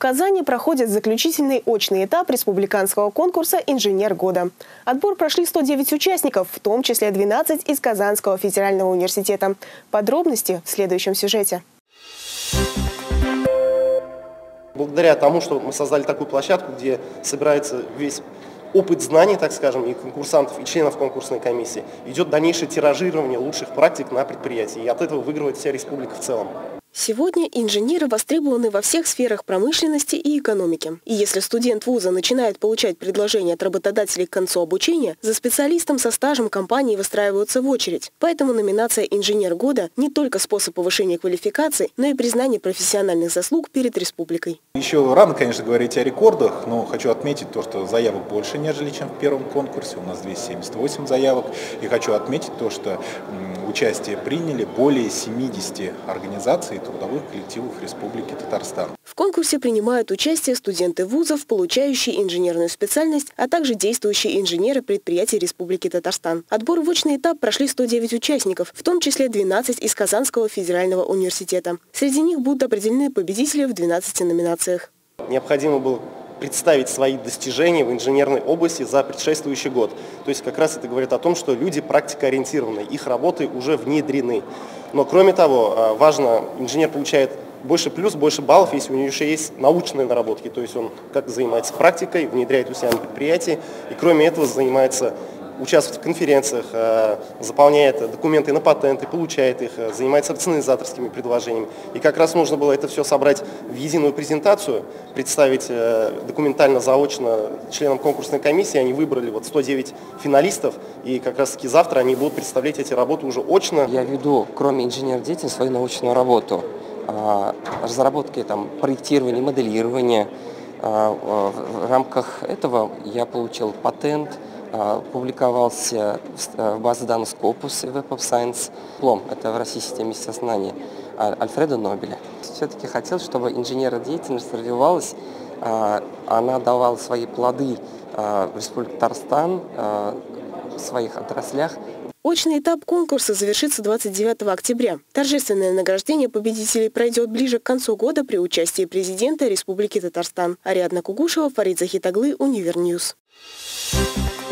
В Казани проходит заключительный очный этап республиканского конкурса «Инженер года». Отбор прошли 109 участников, в том числе 12 из Казанского федерального университета. Подробности в следующем сюжете. Благодаря тому, что мы создали такую площадку, где собирается весь опыт знаний, так скажем, и конкурсантов, и членов конкурсной комиссии, идет дальнейшее тиражирование лучших практик на предприятии. И от этого выигрывает вся республика в целом. Сегодня инженеры востребованы во всех сферах промышленности и экономики. И если студент вуза начинает получать предложения от работодателей к концу обучения, за специалистом со стажем компании выстраиваются в очередь. Поэтому номинация «Инженер года» не только способ повышения квалификации, но и признание профессиональных заслуг перед республикой. Еще рано, конечно, говорить о рекордах, но хочу отметить то, что заявок больше, нежели чем в первом конкурсе. У нас 278 заявок. И хочу отметить то, что участие приняли более 70 организаций трудовых коллективов Республики Татарстан. В конкурсе принимают участие студенты вузов, получающие инженерную специальность, а также действующие инженеры предприятий Республики Татарстан. Отбор в очный этап прошли 109 участников, в том числе 12 из Казанского федерального университета. Среди них будут определены победители в 12 номинациях. Необходимо было представить свои достижения в инженерной области за предшествующий год. То есть как раз это говорит о том, что люди практикоориентированы, их работы уже внедрены. Но кроме того, важно, инженер получает больше плюс, больше баллов, если у него еще есть научные наработки. То есть он как занимается практикой, внедряет у себя на предприятии, и кроме этого занимается, участвует в конференциях, заполняет документы на патенты, получает их, занимается рационализаторскими предложениями. И как раз нужно было это все собрать в единую презентацию, представить документально-заочно членам конкурсной комиссии. Они выбрали вот 109 финалистов, и как раз-таки завтра они будут представлять эти работы уже очно. Я веду, кроме инженер-деятельности, свою научную работу. Разработки, проектирования, моделирования. В рамках этого я получил патент, публиковался в базе данных Scopus и Web of Science. Диплом – это в России системе естествознания Альфреда Нобеля. Все-таки хотел, чтобы инженерная деятельность развивалась, она давала свои плоды в Республике Татарстан, в своих отраслях. Очный этап конкурса завершится 29 октября. Торжественное награждение победителей пройдет ближе к концу года при участии президента Республики Татарстан. Ариадна Кугушева, Фарид Захитаглы, Универньюз.